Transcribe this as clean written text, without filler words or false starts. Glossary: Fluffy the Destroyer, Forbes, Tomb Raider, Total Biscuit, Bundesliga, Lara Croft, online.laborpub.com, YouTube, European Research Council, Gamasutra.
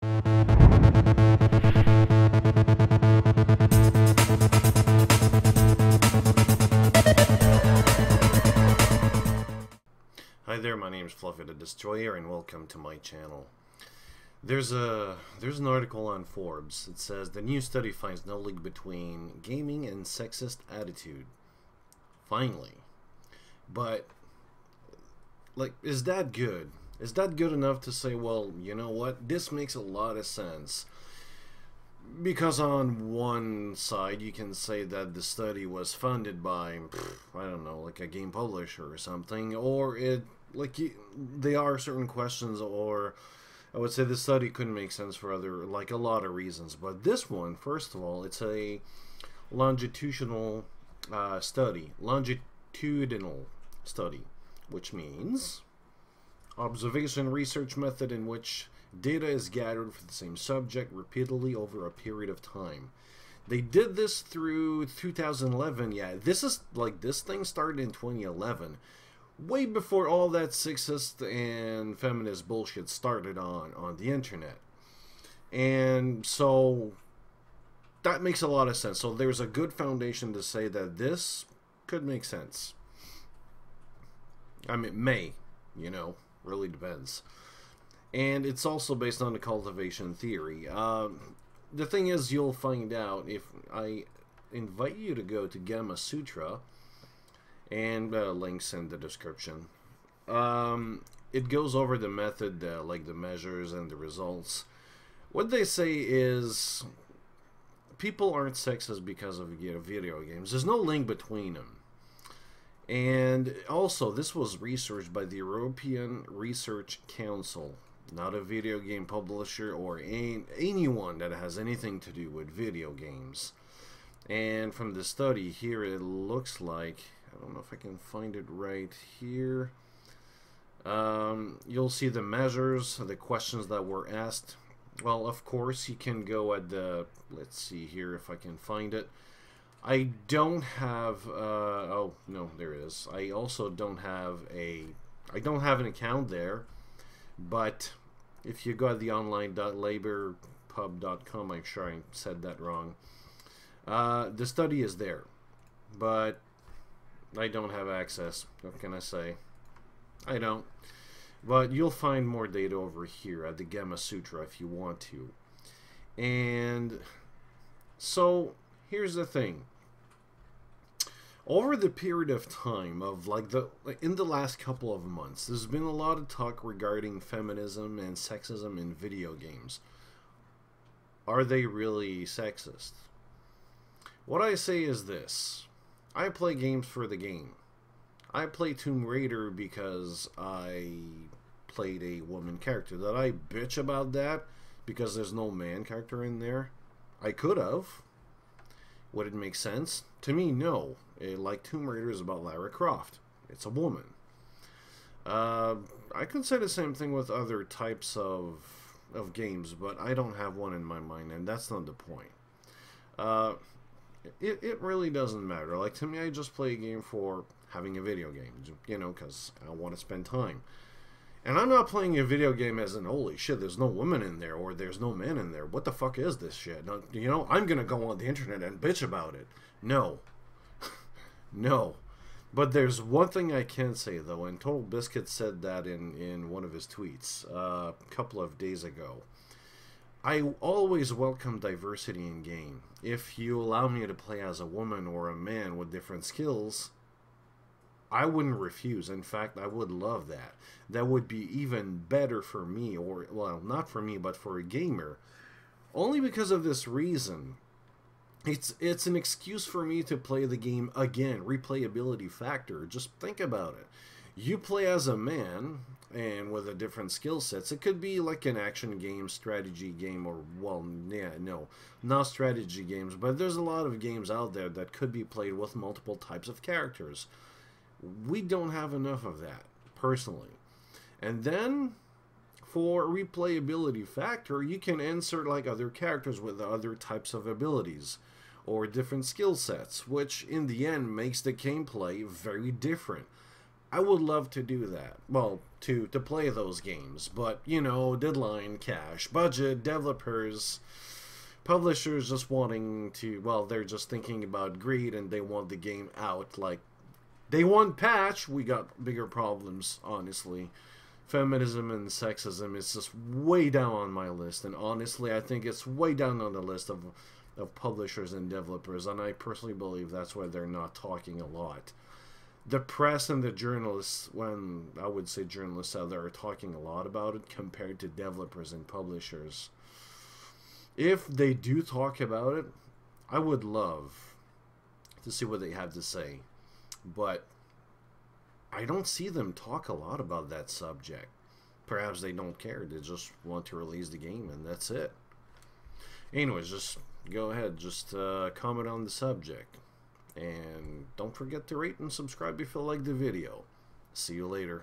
Hi there, my name is Fluffy the Destroyer and welcome to my channel. There's an article on Forbes. It says the new study finds no link between gaming and sexist attitude. Finally. But like, is that good? Is that good enough to say, well, you know what? This makes a lot of sense. Because on one side you can say that the study was funded by I don't know, like a game publisher or something, or it like they are certain questions, or I would say the study couldn't make sense for other, like a lot of reasons. But this one, first of all, it's a longitudinal study, which means observation research method in which data is gathered for the same subject repeatedly over a period of time. They did this through 2011. Yeah, this is like, this thing started in 2011, way before all that sexist and feminist bullshit started on the internet. And so that makes a lot of sense. So there's a good foundation to say that this could make sense. I mean, it may, you know, really depends. And it's also based on the cultivation theory. The thing is, you'll find out if I invite you to go to Gamasutra, and links in the description. It goes over the method, like the measures and the results. What they say is people aren't sexist because of, you know, video games. There's no link between them. And also, this was researched by the European Research Council. Not a video game publisher or anyone that has anything to do with video games. And from the study here, it looks like, I don't know if I can find it right here, you'll see the measures, the questions that were asked. Well, of course, you can go at the, let's see here if I can find it. I don't have, oh no, there it is. I also don't have an account there. But if you go to the online.laborpub.com, I'm sure I said that wrong. The study is there, but I don't have access. What can I say? I don't. But you'll find more data over here at the Gamasutra if you want to. And so here's the thing. Over the period of time of in the last couple of months, there's been a lot of talk regarding feminism and sexism in video games. Are they really sexist? What I say is this. I play games for the game. I play Tomb Raider because I played a woman character. Did I bitch about that because there's no man character in there? I could have. Would it make sense? To me, no. Like Tomb Raider is about Lara Croft. It's a woman. I could say the same thing with other types of games, but I don't have one in my mind, and that's not the point. It really doesn't matter. Like, to me, I just play a game for having a video game, you know, because I want to spend time. And I'm not playing a video game as in, holy shit, there's no woman in there, or there's no man in there. What the fuck is this shit? No, you know, I'm going to go on the internet and bitch about it. No. No. But there's one thing I can say, though, and Total Biscuit said that in one of his tweets a couple of days ago. I always welcome diversity in game. If you allow me to play as a woman or a man with different skills, I wouldn't refuse. In fact, I would love that. That would be even better for me, or, well, not for me, but for a gamer. Only because of this reason. It's an excuse for me to play the game again. Replayability factor. Just think about it. You play as a man, and with a different skill sets. It could be like an action game, strategy game, or, well, yeah, no, not strategy games. But there's a lot of games out there that could be played with multiple types of characters. We don't have enough of that, personally. And then, for replayability factor, you can insert like other characters with other types of abilities or different skill sets, which in the end makes the gameplay very different. I would love to do that. Well, to play those games. But, you know, deadline, cash, budget, developers, publishers just wanting to, well, they're just thinking about greed and they want the game out. Like, day one patch, we got bigger problems, honestly. Feminism and sexism is just way down on my list, and honestly, I think it's way down on the list of publishers and developers, and I personally believe that's why they're not talking a lot. The press and the journalists, when I would say journalists out there, are talking a lot about it compared to developers and publishers. If they do talk about it, I would love to see what they have to say, but I don't see them talk a lot about that subject. Perhaps they don't care. They just want to release the game and that's it. Anyways, just go ahead. Just comment on the subject. And don't forget to rate and subscribe if you like the video. See you later.